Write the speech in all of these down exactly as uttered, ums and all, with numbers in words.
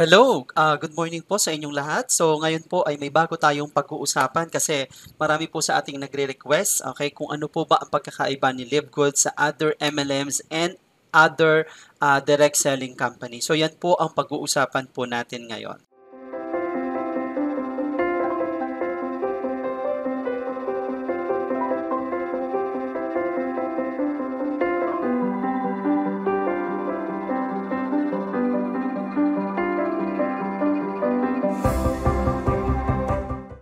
Hello! Uh, good morning po sa inyong lahat. So ngayon po ay may bago tayong pag-uusapan kasi marami po sa ating nagre-request, okay, kung ano po ba ang pagkakaiba ni LiveGood sa other M L Ms and other uh, direct selling company. So yan po ang pag-uusapan po natin ngayon.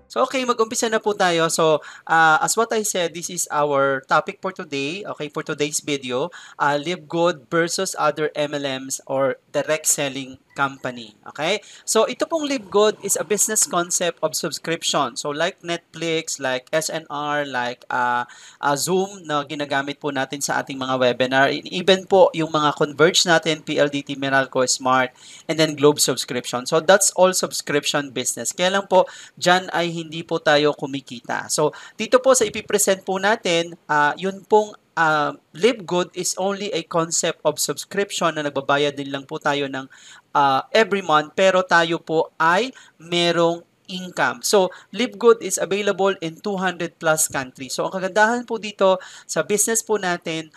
So, okay, mag-umpisa na po tayo. So, uh, as what I said, this is our topic for today. Okay, for today's video, uh, LiveGood versus other M L Ms or direct selling company. Okay? So, ito pong LiveGood is a business concept of subscription. So, like Netflix, like S N R, like uh, uh, Zoom na ginagamit po natin sa ating mga webinar. Even po yung mga Converge natin, P L D T, Meralco, Smart, and then Globe subscription. So, that's all subscription business. Kaya lang po, dyan ay hindi po tayo kumikita. So, dito po sa ipipresent po natin, uh, yun pong Uh, LiveGood is only a concept of subscription na nagbabayad din lang po tayo ng uh, every month, pero tayo po ay merong income. So, LiveGood is available in two hundred plus countries. So, ang kagandahan po dito sa business po natin,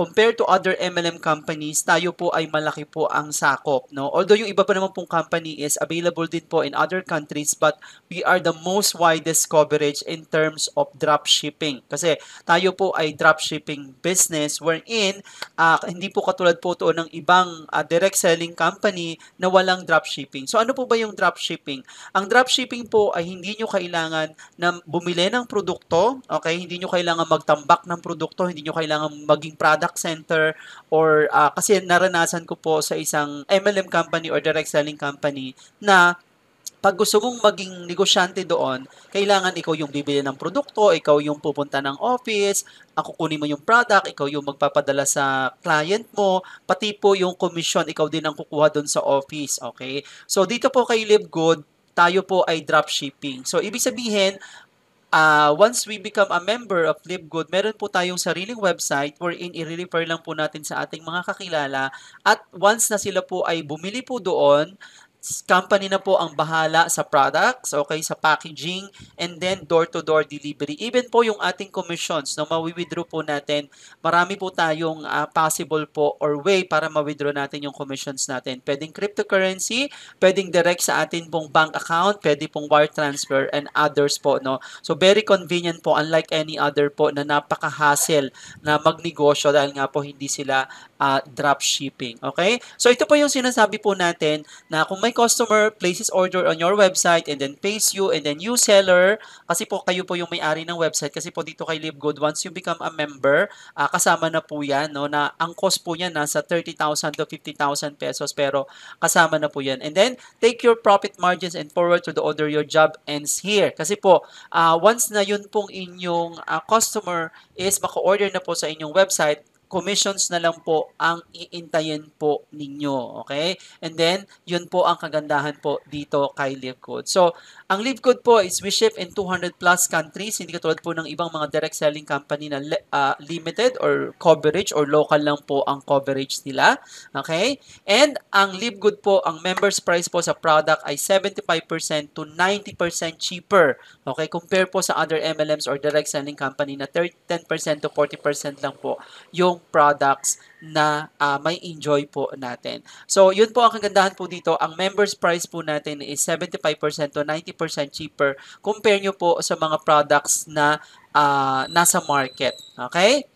compared to other M L M companies, tayo po ay malaki po ang sakop. No? Although yung iba pa naman pong company is available din po in other countries, but we are the most widest coverage in terms of dropshipping. Kasi tayo po ay dropshipping business wherein uh, hindi po katulad po to ng ibang uh, direct selling company na walang dropshipping. So ano po ba yung dropshipping? Ang dropshipping po ay hindi nyo kailangan na bumili ng produkto, okay? Hindi nyo kailangan magtambak ng produkto, hindi nyo kailangan maging product product center or uh, kasi naranasan ko po sa isang M L M company or direct selling company na pag gusto mong maging negosyante doon, kailangan ikaw yung bibili ng produkto, ikaw yung pupunta ng office, kukunin mo yung product, ikaw yung magpapadala sa client mo, pati po yung commission, ikaw din ang kukuha doon sa office. Okay? So, dito po kay LiveGood, tayo po ay dropshipping. So, ibig sabihin, Uh, once we become a member of LiveGood, meron po tayong sariling website wherein i-refer lang po natin sa ating mga kakilala at once na sila po ay bumili po doon, company na po ang bahala sa products, okay, sa packaging, and then door-to-door delivery. Even po yung ating commissions, no, mawi-withdraw po natin, marami po tayong uh, possible po or way para ma-withdraw natin yung commissions natin. Pwedeng cryptocurrency, pwedeng direct sa atin pong bank account, pwede pong wire transfer, and others po, no. So, very convenient po, unlike any other po na napaka-hassle na magnegosyo dahil nga po hindi sila uh, dropshipping, okay? So, ito po yung sinasabi po natin na kung may customer places order on your website and then pays you and then you seller, kasi po kayo po yung may-ari ng website, kasi po dito kay LiveGood, once you become a member, uh, kasama na po yan, no, na ang cost po niya nasa thirty thousand to fifty thousand pesos, pero kasama na po yan. And then, take your profit margins and forward to the order your job ends here. Kasi po, uh, once na yun pong inyong uh, customer is maka-order na po sa inyong website, commissions na lang po ang iintayin po ninyo, okay? And then, yun po ang kagandahan po dito kay LiveGood. So, ang LiveGood po is we ship in two hundred plus countries, hindi katulad po ng ibang mga direct selling company na uh, limited or coverage or local lang po ang coverage nila, okay? And ang LiveGood po, ang members price po sa product ay seventy-five percent to ninety percent cheaper, okay? Compare po sa other M L Ms or direct selling company na ten percent to forty percent lang po yung products na uh, may enjoy po natin. So, yun po ang kagandahan po dito. Ang members price po natin is seventy-five percent to ninety percent cheaper. Compare nyo po sa mga products na uh, nasa market. Okay?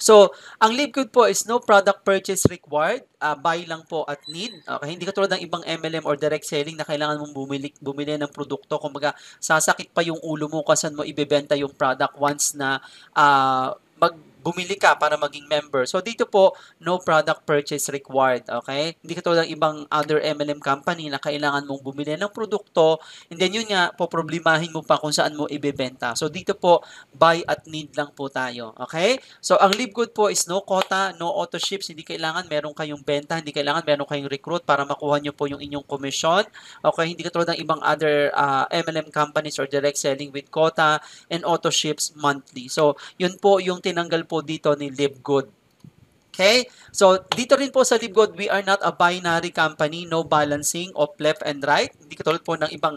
So, ang LiveGood po is no product purchase required. Uh, buy lang po at need. Okay? Hindi katulad ng ibang M L M or direct selling na kailangan mong bumili, bumili ng produkto. Kumbaga, sasakit pa yung ulo mo kasi mo ibebenta yung product once na uh, mag bumili ka para maging member. So, dito po, no product purchase required, okay? Hindi katulad ng ibang other M L M company na kailangan mong bumili ng produkto, and then yun nga, poproblemahin mo pa kung saan mo ibebenta. So, dito po, buy at need lang po tayo, okay? So, ang LiveGood po is no quota, no auto-ships, hindi kailangan meron kayong benta, hindi kailangan meron kayong recruit para makuha nyo po yung inyong commission, okay? Hindi katulad ng ibang other uh, M L M companies or direct selling with quota and auto-ships monthly. So, yun po yung tinanggal po dito ni LiveGood. Okay? So, dito rin po sa LiveGood, we are not a binary company, no balancing of left and right. Hindi katulad po ng ibang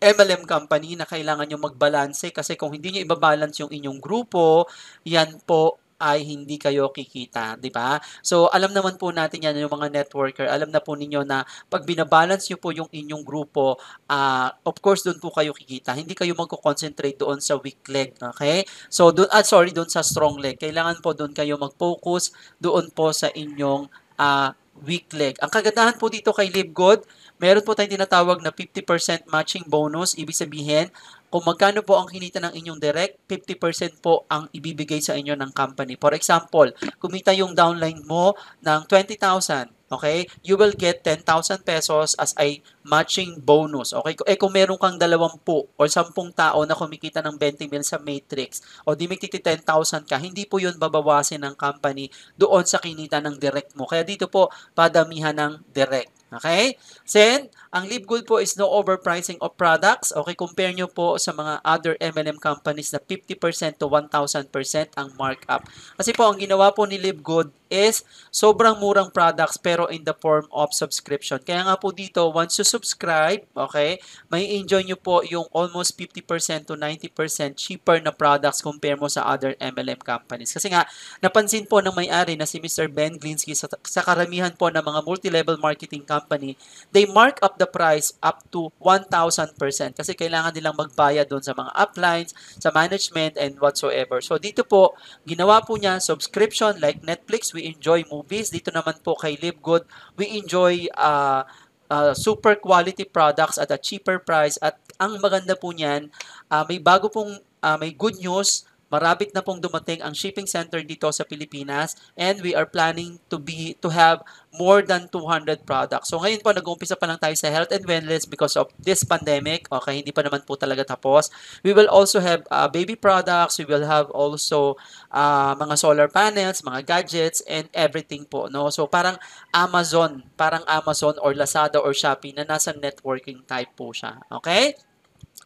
M L M company na kailangan nyo magbalanse kasi kung hindi nyo ibabalance yung inyong grupo, yan po ay hindi kayo kikita, di ba? So, alam naman po natin yan, yung mga networker, alam na po ninyo na pag binabalance nyo po yung inyong grupo, uh, of course, doon po kayo kikita. Hindi kayo magko-concentrate doon sa weak leg, okay? So, doon, ah, sorry, doon sa strong leg. Kailangan po doon kayo mag-focus doon po sa inyong uh, weak leg. Ang kagandahan po dito kay LiveGood, meron po tayong tinatawag na fifty percent matching bonus. Ibig sabihin, kung magkano po ang kinita ng inyong direct, fifty percent po ang ibibigay sa inyo ng company. For example, kumita yung downline mo ng twenty thousand, okay? You will get ten thousand pesos as a matching bonus, okay? Eh kung meron kang dalawampu o sampung tao na kumikita ng twenty mil sa matrix o di magtiti ten thousand ka, hindi po yun babawasin ng company doon sa kinita ng direct mo. Kaya dito po, padamihan ng direct. Okay? Then, ang LiveGood po is no overpricing of products. Okay, compare nyo po sa mga other M L M companies na fifty percent to one thousand percent ang markup. Kasi po, ang ginawa po ni LiveGood is sobrang murang products pero in the form of subscription. Kaya nga po dito, once you subscribe, okay, may enjoy nyo po yung almost fifty percent to ninety percent cheaper na products compare mo sa other M L M companies. Kasi nga, napansin po ng may-ari na si Mister Ben Glinski sa, sa karamihan po ng mga multi-level marketing companies company, they mark up the price up to one thousand percent kasi kailangan nilang magbayad doon sa mga uplines, sa management, and whatsoever. So, dito po, ginawa po niya subscription like Netflix, we enjoy movies. Dito naman po kay LiveGood, we enjoy uh, uh, super quality products at a cheaper price. At ang maganda po niyan, uh, may bago pong, uh, may good news, marapit na pong dumating ang shipping center dito sa Pilipinas and we are planning to be to have more than two hundred products. So ngayon po, nag-uumpisa pa lang tayo sa health and wellness because of this pandemic. Okay, hindi pa naman po talaga tapos. We will also have uh, baby products, we will have also uh, mga solar panels, mga gadgets, and everything po. No? So parang Amazon, parang Amazon or Lazada or Shopee na nasa networking type po siya. Okay?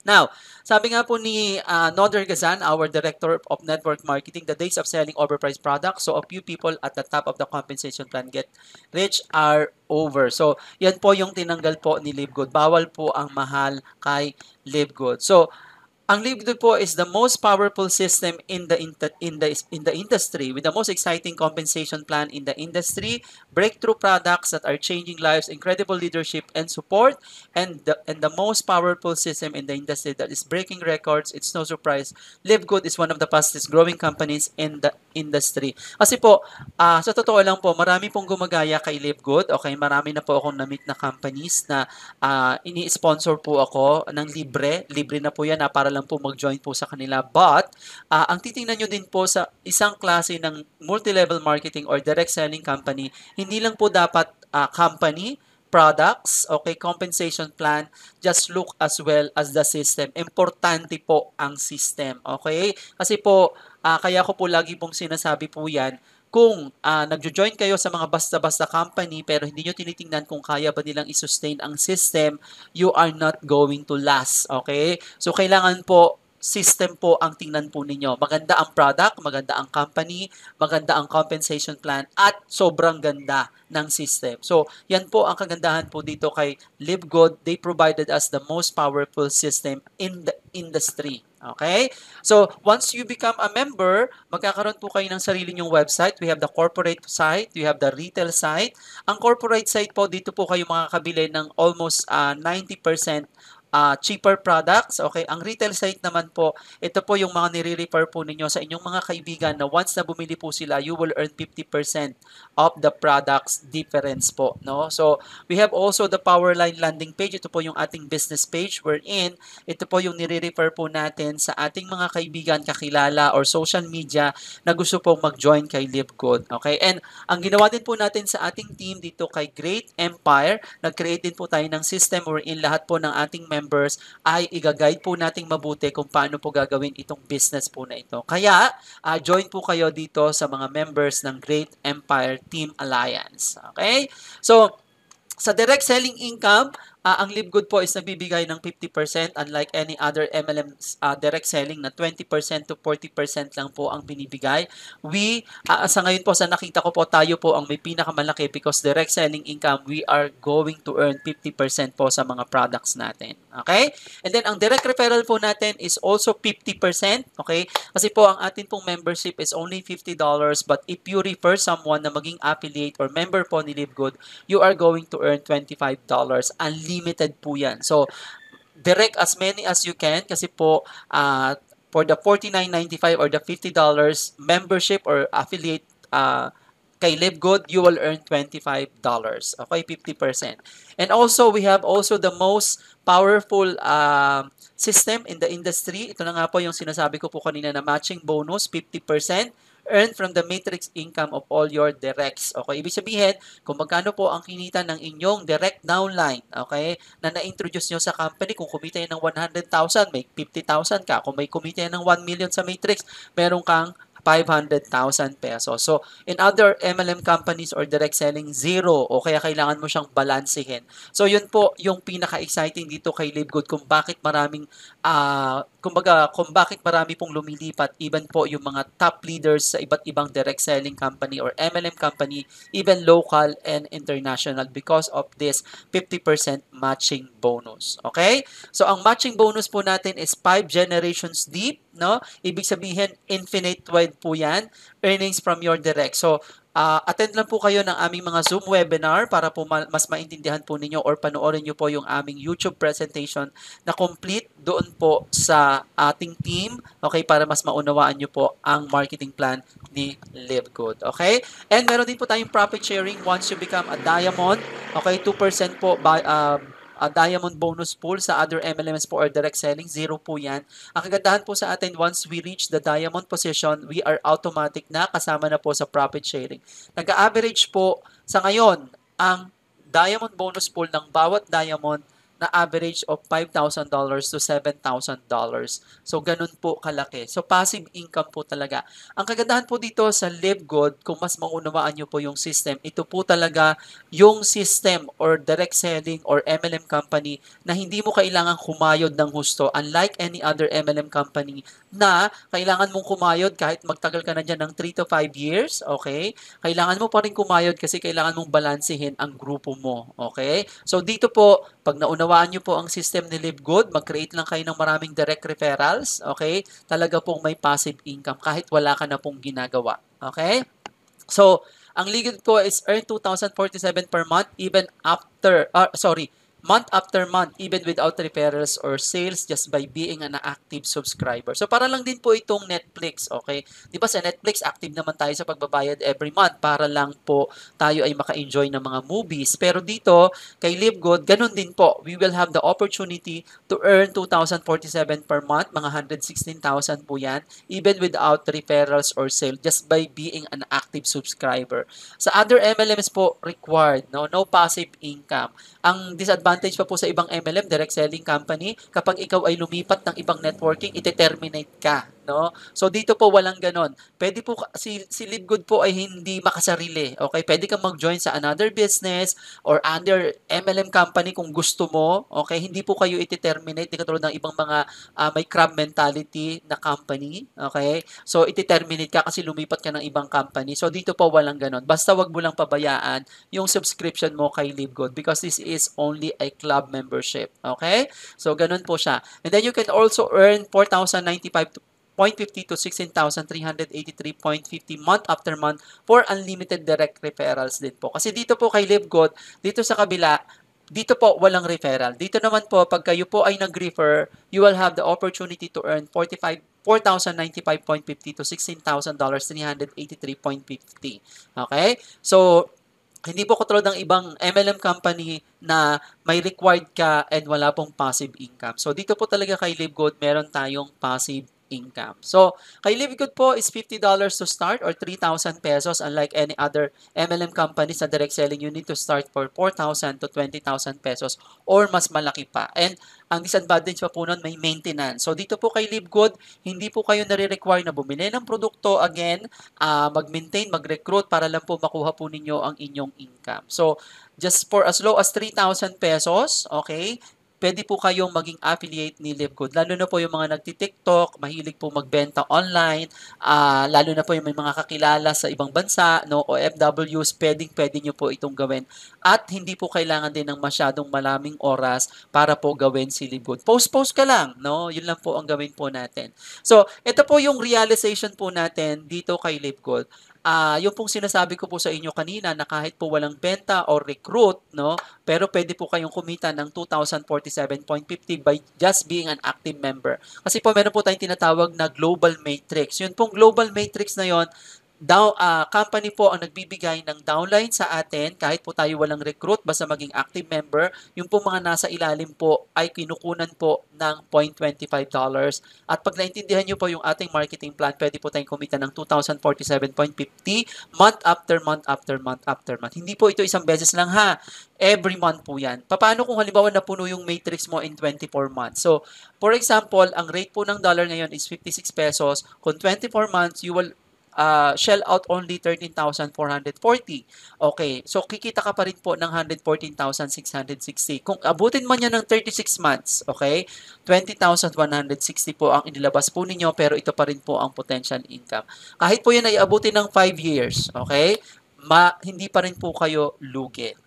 Now, sabi nga po ni uh, Norden Kazan, our Director of Network Marketing, the days of selling overpriced products, so a few people at the top of the compensation plan get rich are over. So, yan po yung tinanggal po ni LiveGood. Bawal po ang mahal kay LiveGood. So, ang LiveGood po is the most powerful system in the in the in the industry with the most exciting compensation plan in the industry, breakthrough products that are changing lives, incredible leadership and support, and the, and the most powerful system in the industry that is breaking records. It's no surprise, LiveGood is one of the fastest growing companies in the industry. Kasi po, uh, sa totoo lang po, marami pong gumagaya kay LiveGood. Okay, marami na po akong na-meet na companies na uh, ini-sponsor po ako ng libre. Libre na po yan na para lang po mag-join po sa kanila. But, uh, ang titingnan nyo din po sa isang klase ng multi-level marketing or direct selling company, hindi lang po dapat uh, company, products, okay, compensation plan, just look as well as the system. Importante po ang system, okay? Kasi po, uh, kaya ko po lagi pong sinasabi po yan, kung uh, nagjo-join kayo sa mga basta-basta company pero hindi nyo tinitingnan kung kaya ba nilang i-sustain ang system, you are not going to last, okay? So, kailangan po, system po ang tingnan po ninyo. Maganda ang product, maganda ang company, maganda ang compensation plan, at sobrang ganda ng system. So, yan po ang kagandahan po dito kay LiveGood. They provided us the most powerful system in the industry. Okay? So, once you become a member, magkakaroon po kayo ng sarili nyong website. We have the corporate site, we have the retail site. Ang corporate site po, dito po kayo makakabili ng almost uh, ninety percent uh, cheaper products. Okay? Ang retail site naman po, ito po yung mga nire-refer po ninyo sa inyong mga kaibigan na once na bumili po sila, you will earn fifty percent of the products difference po. No? So, we have also the Powerline landing page. Ito po yung ating business page wherein ito po yung nire-refer po natin sa ating mga kaibigan, kakilala, or social media na gusto pong mag-join kay LiveGood. Okay? And ang ginawa din po natin sa ating team dito kay Great Empire, nag-create din po tayo ng system wherein lahat po ng ating members ay i-guide po nating mabuti kung paano po gagawin itong business po na ito. Kaya, uh, join po kayo dito sa mga members ng Great Empire Team Alliance. Okay? So, sa direct selling income, Uh, ang LiveGood po is nagbibigay ng fifty percent unlike any other M L M uh, direct selling na twenty percent to forty percent lang po ang binibigay. We, uh, sa ngayon po sa nakita ko po, tayo po ang may pinakamalaki because direct selling income, we are going to earn fifty percent po sa mga products natin. Okay? And then, ang direct referral po natin is also fifty percent. Okay? Kasi po, ang atin pong membership is only fifty dollars, but if you refer someone na maging affiliate or member po ni LiveGood, you are going to earn twenty-five dollars unlimited. Limited po yan. So, direct as many as you can kasi po uh, for the forty-nine ninety-five or the fifty dollars membership or affiliate uh, kay LiveGood, you will earn twenty-five dollars. Okay, fifty percent. And also, we have also the most powerful uh, system in the industry. Ito na nga po yung sinasabi ko po kanina na matching bonus, fifty percent. Earn from the matrix income of all your directs. Okay, ibig sabihin, kung magkano po ang kinita ng inyong direct downline, okay, na na-introduce nyo sa company, kung kumita yan ng one hundred thousand, may fifty thousand ka. Kung may kumita yan ng one million sa matrix, meron kang five hundred thousand pesos. So, in other M L M companies or direct selling, zero. O kaya kailangan mo siyang balansehin. So, yun po yung pinaka-exciting dito kay LiveGood kung bakit maraming, uh, kumbaga, kung bakit marami pong lumilipat, even po yung mga top leaders sa iba't ibang direct selling company or M L M company, even local and international because of this fifty percent matching bonus. Okay? So, ang matching bonus po natin is five generations deep. No? Ibig sabihin, infinite wide po yan, earnings from your direct. So, uh, attend lang po kayo ng aming mga Zoom webinar para po ma mas maintindihan po ninyo or panoorin nyo po yung aming YouTube presentation na complete doon po sa ating team, okay, para mas maunawaan nyo po ang marketing plan ni LiveGood, okay? And meron din po tayong profit sharing once you become a diamond, okay, two percent po by... Uh, Uh, diamond bonus pool sa other M L Ms po or direct selling, zero po yan. Ang kagandahan po sa atin, once we reach the diamond position, we are automatic na kasama na po sa profit sharing. Nag-average po sa ngayon ang diamond bonus pool ng bawat diamond na average of five thousand to seven thousand dollars. So, ganun po kalaki. So, passive income po talaga. Ang kagandahan po dito sa LiveGood, kung mas maunawaan nyo po yung system, ito po talaga yung system or direct selling or M L M company na hindi mo kailangan kumayod ng husto. Unlike any other M L M company na kailangan mong kumayod kahit magtagal ka na dyan ng three to five years, okay? Kailangan mo pa rin kumayod kasi kailangan mong balansehin ang grupo mo, okay? So, dito po, pag naunawa Nawaan nyo po ang system ni LiveGood, mag-create lang kayo ng maraming direct referrals, okay? Talaga pong may passive income kahit wala ka na pong ginagawa, okay? So, ang LiveGood po is earn two thousand forty-seven per month even after, uh, sorry, month after month, even without referrals or sales, just by being an active subscriber. So, para lang din po itong Netflix, okay? Di ba sa Netflix, active naman tayo sa pagbabayad every month para lang po tayo ay maka-enjoy ng mga movies. Pero dito, kay LiveGood, ganun din po. We will have the opportunity to earn two thousand forty-seven per month, mga one hundred sixteen thousand po yan, even without referrals or sales, just by being an active subscriber. Sa other M L Ms po, required, no? No passive income. Ang disadvantage advantage pa po sa ibang M L M, direct selling company, kapag ikaw ay lumipat ng ibang networking, ite-terminate ka. No? So, dito po walang ganon. Pwede po, si, si LiveGood po ay hindi makasarili. Okay? Pwede kang mag-join sa another business or under M L M company kung gusto mo. Okay? Hindi po kayo ite-terminate. Hindi katulad ng ibang mga uh, may crab mentality na company. Okay? So, ite-terminate ka kasi lumipat ka ng ibang company. So, dito po walang ganon. Basta wag mo lang pabayaan yung subscription mo kay LiveGood because this is only a club membership. Okay? So, ganun po siya. And then, you can also earn four thousand ninety-five point fifty to sixteen thousand three hundred eighty-three point fifty month after month for unlimited direct referrals din po. Kasi dito po kay LiveGood, dito sa kabila, dito po walang referral. Dito naman po, pag kayo po ay nag-refer, you will have the opportunity to earn four thousand ninety-five point fifty to sixteen thousand three hundred eighty-three point fifty. Okay? So, hindi po katulad ng ibang M L M company na may required ka and wala pong passive income. So, dito po talaga kay LiveGood, meron tayong passive income. So, kay LiveGood po is fifty dollars to start or three thousand pesos, unlike any other M L M companies na direct selling, you need to start for four thousand to twenty thousand pesos or mas malaki pa. And ang disadvantage pa po nun, may maintenance. So, dito po kay LiveGood, hindi po kayo nare-require na bumili ng produkto. Again, uh, mag-maintain, mag-recruit para lang po makuha po ninyo ang inyong income. So, just for as low as three thousand pesos, okay, pwede po kayong maging affiliate ni LiveGood. Lalo na po yung mga nagti-TikTok, mahilig po magbenta online, uh, lalo na po yung may mga kakilala sa ibang bansa, no, O F Ws, pwedeng-pwede nyo po itong gawin. At hindi po kailangan din ng masyadong malaming oras para po gawin si LiveGood. Post-post ka lang, no? Yun lang po ang gawin po natin. So, ito po yung realization po natin dito kay LiveGood. Uh, yung pong sinasabi ko po sa inyo kanina na kahit po walang benta or recruit, no, pero pwede po kayong kumita ng two thousand forty-seven point fifty by just being an active member. Kasi po meron po tayong tinatawag na global matrix. Yun pong global matrix na yon, Down, uh, company po ang nagbibigay ng downline sa atin kahit po tayo walang recruit, basta maging active member. Yung po mga nasa ilalim po ay kinukunan po ng zero point two five dollars. At pag naintindihan nyo po yung ating marketing plan, pwede po tayong kumita ng two thousand forty-seven point fifty month after month after month after month. Hindi po ito isang beses lang ha. Every month po yan. Paano kung halimbawa napuno yung matrix mo in twenty-four months? So, for example, ang rate po ng dollar ngayon is fifty-six pesos. Kung twenty-four months, you will Uh, shell out only thirteen thousand four hundred forty. Okay, so kikita ka pa rin po ng one hundred fourteen thousand six hundred sixty. Kung abutin man niya ng thirty-six months, okay, twenty thousand one hundred sixty po ang inilabas po ninyo, pero ito pa rin po ang potential income. Kahit po yan ay abutin ng five years, okay, Ma, hindi pa rin po kayo lugi.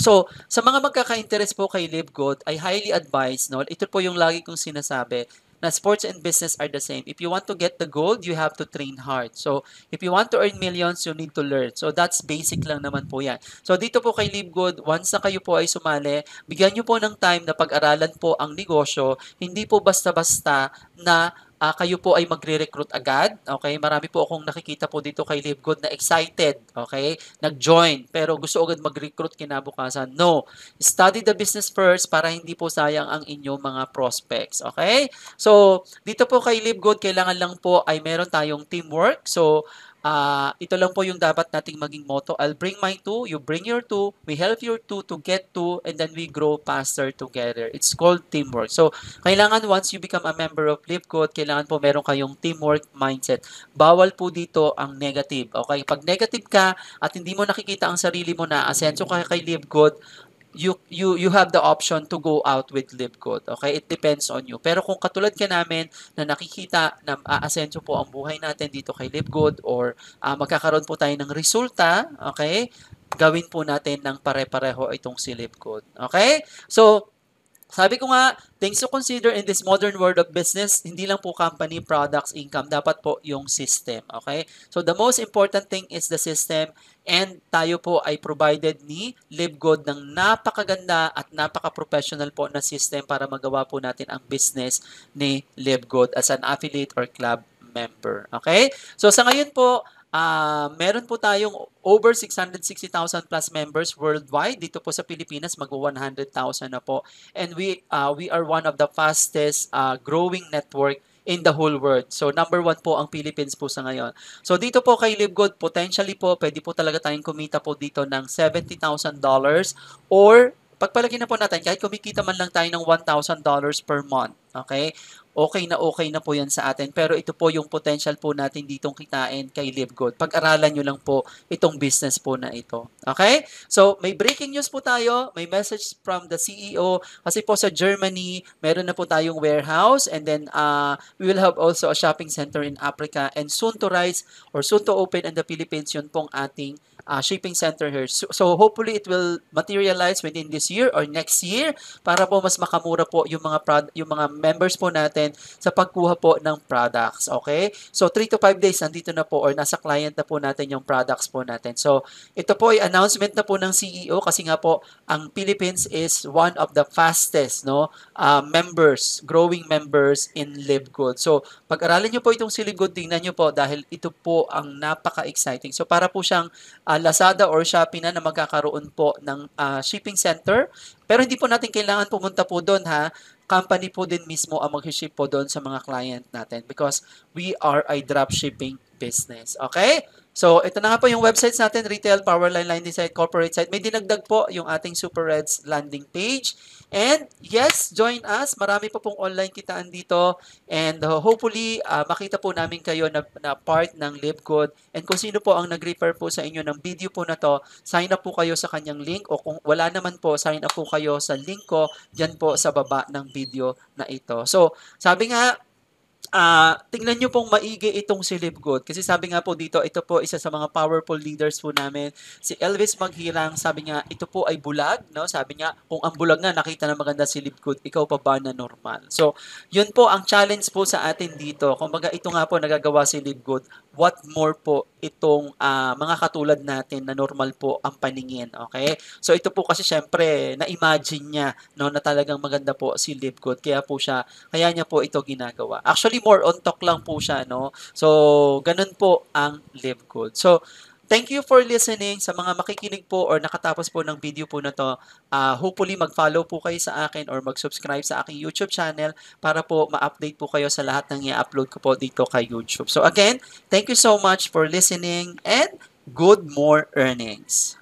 So, sa mga magkaka-interest po kay LiveGood, I highly advise, no? Ito po yung lagi kong sinasabi, na sports and business are the same. If you want to get the gold, you have to train hard. So, if you want to earn millions, you need to learn. So, that's basic lang naman po yan. So, dito po kay LiveGood, once na kayo po ay sumali, bigyan nyo po ng time na pag-aralan po ang negosyo, hindi po basta-basta na Uh, kayo po ay magre-recruit agad, okay? Marami po akong nakikita po dito kay LiveGood na excited, okay? Nag-join, pero gusto agad mag-recruit kinabukasan. No, study the business first para hindi po sayang ang inyong mga prospects, okay? So, dito po kay LiveGood, kailangan lang po ay meron tayong teamwork. So, Uh, ito lang po yung dapat nating maging motto. I'll bring my two, you bring your two, we help your two to get two, and then we grow faster together. It's called teamwork. So, kailangan once you become a member of LiveGood, kailangan po meron kayong teamwork mindset. Bawal po dito ang negative. Okay? Pag negative ka at hindi mo nakikita ang sarili mo na asenso ka kay LiveGood, you you you have the option to go out with LiveGood. Okay? It depends on you. Pero kung katulad ka namin na nakikita na aasenso po ang buhay natin dito kay LiveGood or uh, magkakaroon po tayo ng resulta, okay? Gawin po natin ng pare-pareho itong si LiveGood. Okay? So, sabi ko nga, things to consider in this modern world of business, hindi lang po company, products, income, dapat po yung system, okay? So, the most important thing is the system, and tayo po ay provided ni LiveGood ng napakaganda at napaka-professional po na system para magawa po natin ang business ni LiveGood as an affiliate or club member, okay? So, sa ngayon po, Uh, meron po tayong over six hundred sixty thousand plus members worldwide. Dito po sa Pilipinas, mag-one hundred thousand na po. And we, uh, we are one of the fastest uh, growing network in the whole world. So, number one po ang Philippines po sa ngayon. So, dito po kay LiveGood, potentially po, pwede po talaga tayong kumita po dito ng seventy thousand dollars or pagpalagin na po natin, kahit kumikita man lang tayo ng one thousand dollars per month, okay? Okay na okay na po yan sa atin. Pero ito po yung potential po natin ditong kitain kay LiveGood. Pag-aralan nyo lang po itong business po na ito. Okay? So, may breaking news po tayo. May message from the C E O. Kasi po sa Germany, meron na po tayong warehouse. And then, uh, we will have also a shopping center in Africa. And soon to rise or soon to open in the Philippines, yun pong ating uh, shipping center here. So, so, hopefully, it will materialize within this year or next year para po mas makamura po yung mga, prod- yung mga members po natin sa pagkuha po ng products, okay? So, three to five days, nandito na po or nasa client na po natin yung products po natin. So, ito po ay announcement na po ng C E O kasi nga po, ang Philippines is one of the fastest, no, uh, members, growing members in LiveGood. So, pag-aralan nyo po itong si LiveGood, tingnan nyo po dahil ito po ang napaka-exciting. So, para po siyang uh, uh, Lazada or Shopee na na magkakaroon po ng uh, shipping center. Pero hindi po natin kailangan pumunta po doon ha. Company po din mismo ang mag-ship po doon sa mga client natin because we are a dropshipping business. Okay? So, ito na nga po yung websites natin, retail, powerline, landing site, corporate site. May dinagdag po yung ating Super Reds landing page. And yes, join us. Marami pa pong online kitaan dito. And uh, hopefully, uh, makita po namin kayo na, na part ng LiveGood. And kung sino po ang nag-refer po sa inyo ng video po na to, sign up po kayo sa kanyang link. O kung wala naman po, sign up po kayo sa link ko dyan po sa baba ng video na ito. So, sabi nga, Uh, tingnan nyo pong maigi itong si LiveGood. Kasi sabi nga po dito, ito po isa sa mga powerful leaders po namin. Si Elvis Maghilang, sabi nga, ito po ay bulag. No? Sabi nga, kung ang bulag na nakita na maganda si LiveGood, ikaw pa ba na normal? So, yun po ang challenge po sa atin dito. Kung baga ito nga po nagagawa si LiveGood, what more po itong uh, mga katulad natin na normal po ang paningin. Okay? So, ito po kasi syempre, na-imagine niya no, na talagang maganda po si LiveGood. Kaya po siya, kaya niya po ito ginagawa. Actually, more on talk lang po siya, no? So, ganun po ang LiveGood. So, thank you for listening sa mga makikinig po or nakatapos po ng video po na to. Uh, hopefully, mag-follow po kayo sa akin or mag-subscribe sa aking YouTube channel para po ma-update po kayo sa lahat ng i-upload ko po dito kay YouTube. So, again, thank you so much for listening and good more earnings!